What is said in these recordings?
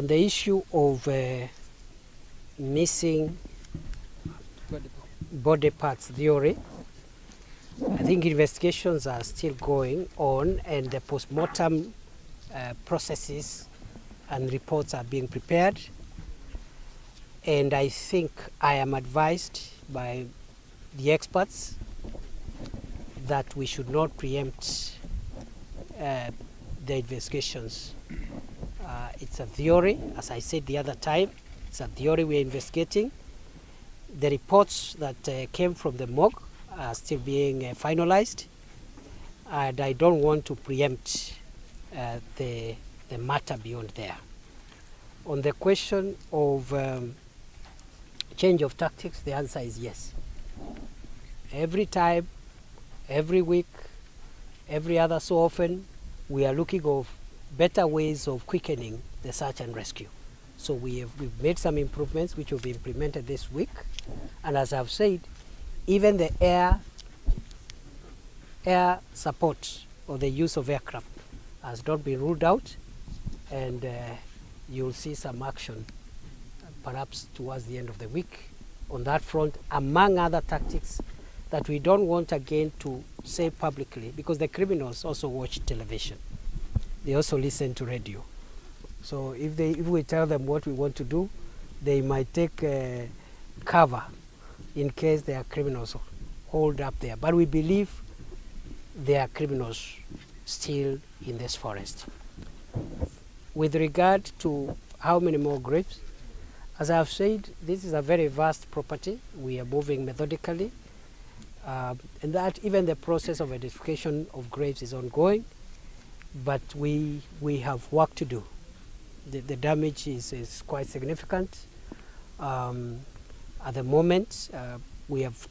On the issue of missing body parts theory, I think investigations are still going on and the post-mortem processes and reports are being prepared. And I think I am advised by the experts that we should not preempt the investigations. It's a theory, as I said the other time, it's a theory we're investigating. The reports that came from the MOG are still being finalized, and I don't want to preempt the matter beyond there. On the question of change of tactics, the answer is yes. Every time, every week, every other so often, we are looking for better ways of quickening the search and rescue. So we've made some improvements which will be implemented this week. And as I've said, even the air support or the use of aircraft has not been ruled out, and you'll see some action perhaps towards the end of the week on that front, among other tactics that we don't want again to say publicly, because the criminals also watch television. They also listen to radio. So if we tell them what we want to do, they might take cover in case there are criminals hold up there. But we believe there are criminals still in this forest. With regard to how many more graves, as I've said, this is a very vast property. We are moving methodically. And that even the process of identification of graves is ongoing. But we have work to do. The damage is quite significant. At the moment, we have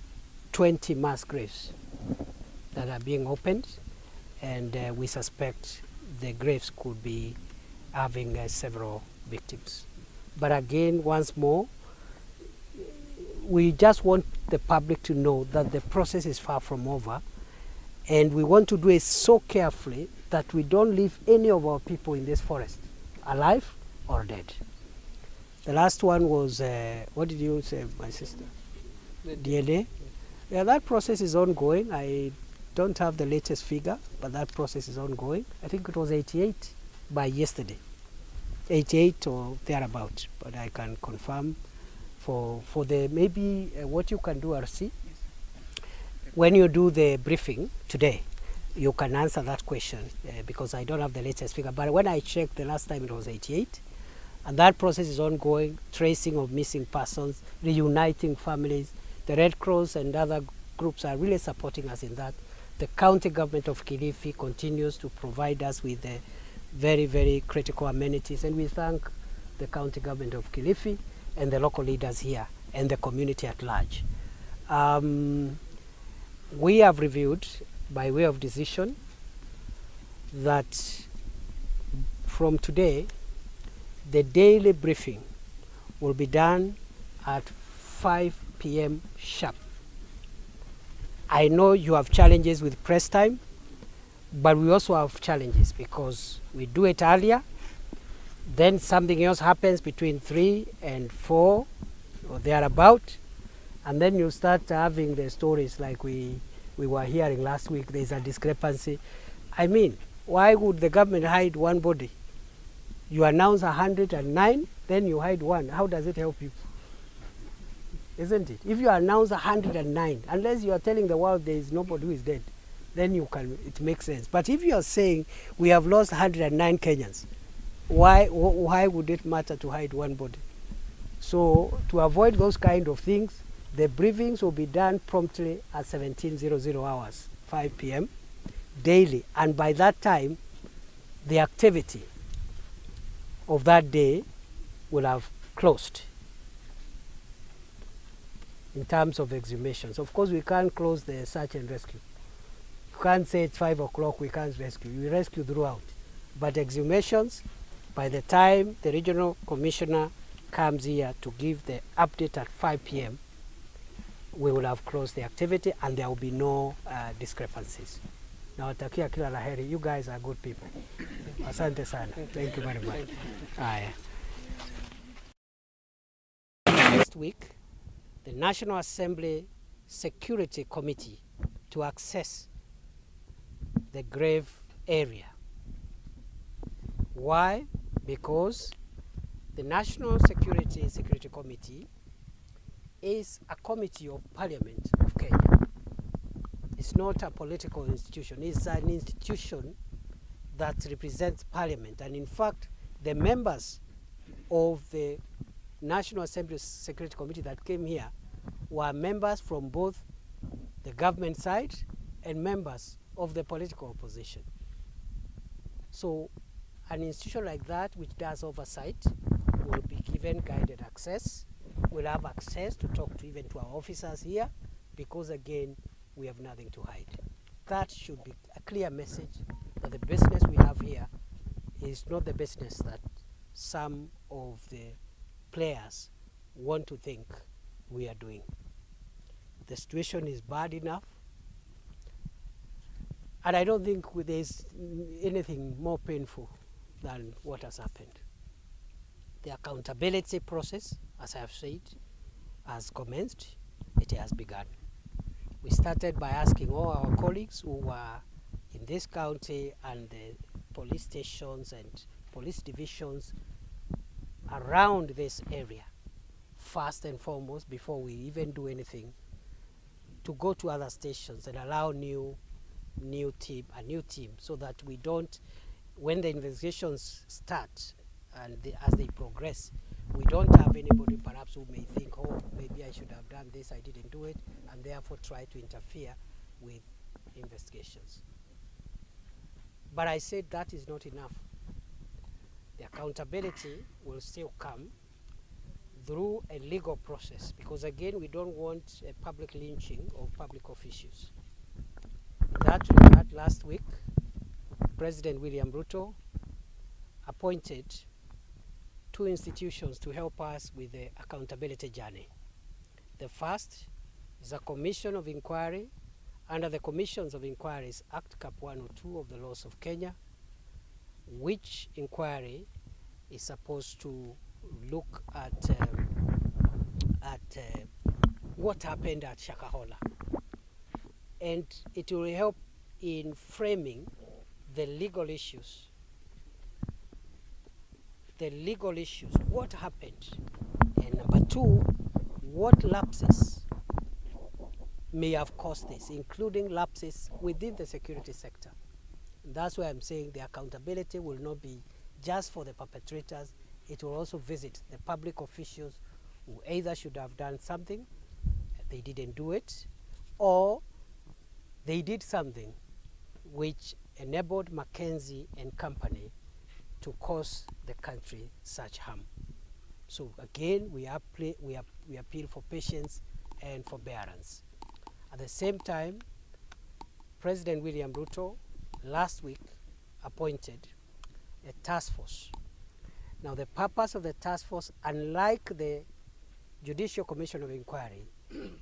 20 mass graves that are being opened, and we suspect the graves could be having several victims. But again, once more, we just want the public to know that the process is far from over, and we want to do it so carefully that we don't leave any of our people in this forest, alive or dead. The last one was, what did you say, my sister? The DNA? Yeah, that process is ongoing. I don't have the latest figure, but that process is ongoing. I think it was 88 by yesterday, 88 or thereabout, but I can confirm for the maybe what you can do, RC, when you do the briefing today, you can answer that question because I don't have the latest figure. But when I checked the last time, it was 88. And that process is ongoing, tracing of missing persons, reuniting families. The Red Cross and other groups are really supporting us in that. The county government of Kilifi continues to provide us with the very, very critical amenities. And we thank the county government of Kilifi and the local leaders here and the community at large. We have reviewed, by way of decision, that from today, the daily briefing will be done at 5 p.m. sharp. I know you have challenges with press time, but we also have challenges because we do it earlier, then something else happens between 3 and 4 or thereabout, and then you start having the stories like we were hearing last week. There's a discrepancy. I mean, why would the government hide one body? You announce 109, then you hide one. How does it help you? Isn't it? If you announce 109, unless you are telling the world there is nobody who is dead, then you can, it makes sense. But if you are saying we have lost 109 Kenyans, why would it matter to hide one body? So to avoid those kind of things, the briefings will be done promptly at 17:00 hours, 5 p.m. daily. And by that time, the activity of that day will have closed in terms of exhumations. Of course, we can't close the search and rescue. You can't say it's 5 o'clock, we can't rescue. We rescue throughout. But exhumations, by the time the regional commissioner comes here to give the update at 5 p.m., we will have closed the activity and there will be no discrepancies. Now, takia kila laheri, you guys are good people. Asante sana. Thank you very much. next week, the National Assembly Security Committee to access the grave area. Why? Because the National Security Committee is a committee of Parliament of Kenya. It's not a political institution, it's an institution that represents Parliament. And in fact, the members of the National Assembly Security Committee that came here were members from both the government side and members of the political opposition. So an institution like that, which does oversight, will be given guided access. We'll have access to talk to even to our officers here, because again, we have nothing to hide. That should be a clear message that the business we have here is not the business that some of the players want to think we are doing. The situation is bad enough, and I don't think there's anything more painful than what has happened. The accountability process, as I have said, has commenced. It has begun. We started by asking all our colleagues who were in this county and the police stations and police divisions around this area, first and foremost, before we even do anything, to go to other stations and allow a new team, so that we don't, when the investigations start and as they progress, we don't have anybody perhaps who may think, oh, maybe I should have done this, I didn't do it, and therefore try to interfere with investigations. But I said that is not enough. The accountability will still come through a legal process, because again, we don't want a public lynching of public officials. In that regard, last week, President William Ruto appointed two institutions to help us with the accountability journey. The first is a commission of inquiry under the Commissions of Inquiries Act, Cap 102 of the Laws of Kenya, which inquiry is supposed to look at what happened at Shakahola. And it will help in framing the legal issues. The legal issues, what happened? And number two, what lapses may have caused this, including lapses within the security sector. And that's why I'm saying the accountability will not be just for the perpetrators, it will also visit the public officials who either should have done something, they didn't do it, or they did something which enabled McKenzie and company to cause the country such harm. So again, we appeal for patience and forbearance. At the same time, President William Ruto last week appointed a task force. Now the purpose of the task force, unlike the Judicial Commission of Inquiry,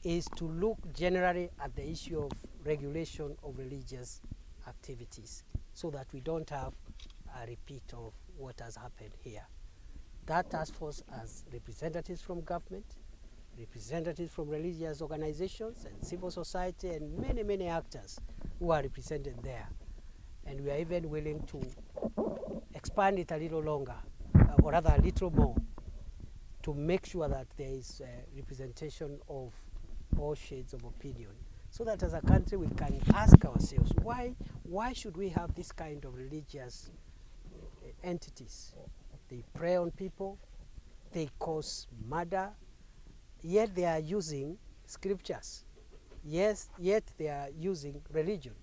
is to look generally at the issue of regulation of religious activities, so that we don't have a repeat of what has happened here. That task force has representatives from government, representatives from religious organizations and civil society, and many, many actors who are represented there. And we are even willing to expand it a little longer, or rather a little more, to make sure that there is representation of all shades of opinion, so that as a country we can ask ourselves, why should we have this kind of religious entities? They prey on people, they cause murder, yet they are using scriptures, yes, yet they are using religion.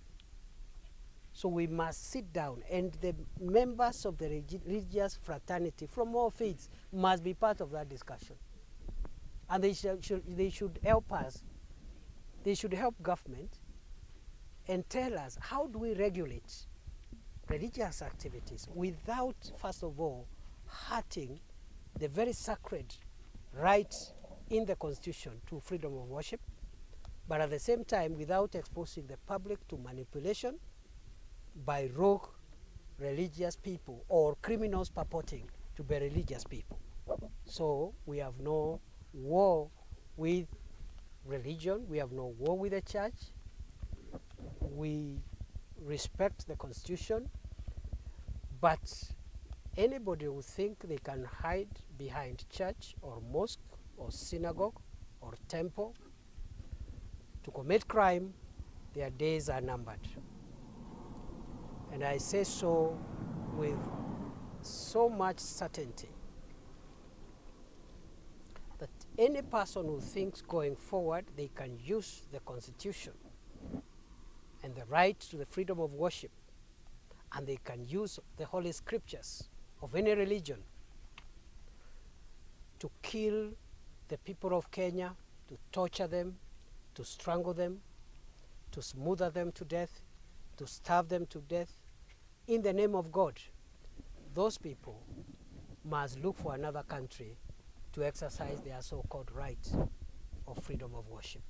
So we must sit down, and the members of the religious fraternity from all faiths must be part of that discussion. And they should help us, they should help government and tell us, how do we regulate religious activities without, first of all, hurting the very sacred right in the Constitution to freedom of worship, but at the same time without exposing the public to manipulation by rogue religious people or criminals purporting to be religious people. So we have no war with religion. We have no war with the church. We respect the constitution, but anybody who thinks they can hide behind church or mosque or synagogue or temple to commit crime, their days are numbered. And I say so with so much certainty that any person who thinks going forward they can use the Constitution and the right to the freedom of worship, and they can use the Holy Scriptures of any religion to kill the people of Kenya, to torture them, to strangle them, to smother them to death, to starve them to death, in the name of God, those people must look for another country to exercise their so-called right of freedom of worship.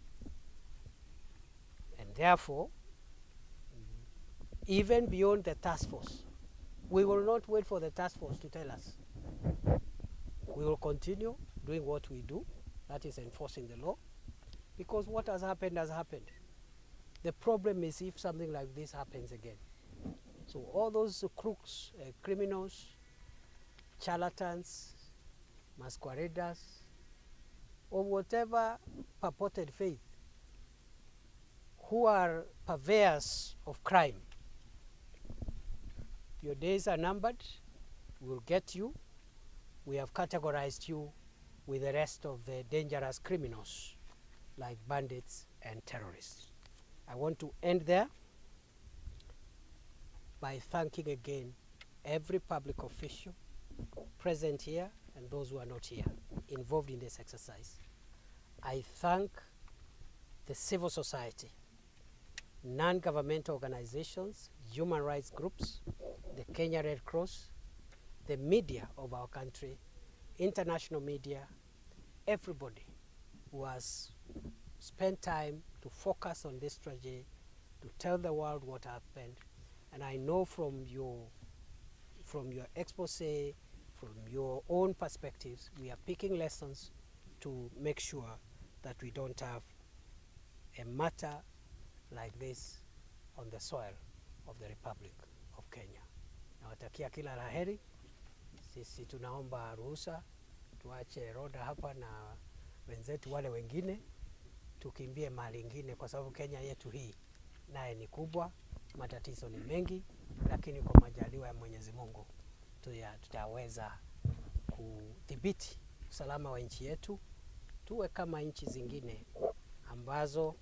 And therefore, even beyond the task force, we will not wait for the task force to tell us. We will continue doing what we do, that is enforcing the law, because what has happened has happened. The problem is if something like this happens again. So all those crooks, criminals, charlatans, masqueraders, or whatever purported faith, who are purveyors of crime, your days are numbered. We'll get you. We have categorized you with the rest of the dangerous criminals, like bandits and terrorists. I want to end there by thanking again every public official present here and those who are not here involved in this exercise. I thank the civil society, non-governmental organizations, human rights groups, the Kenya Red Cross, the media of our country, international media, everybody who has spent time to focus on this tragedy, to tell the world what happened. And I know from your expose, from your own perspectives, we are picking lessons to make sure that we don't have a matter like this on the soil of the Republic of Kenya. Nawatakia kila la heri. Sisi tunaomba ruhusa tuache roda hapa na wenzetu wale wengine tukimbie mahali ingine, kwa sababu Kenya yetu hii naye ni kubwa, matatizo ni mengi, lakini kwa majaliwa ya Mwenyezi Mungu tutaweza kudhibiti usalama wa nchi yetu, tuwe kama nchi zingine ambazo